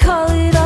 Call it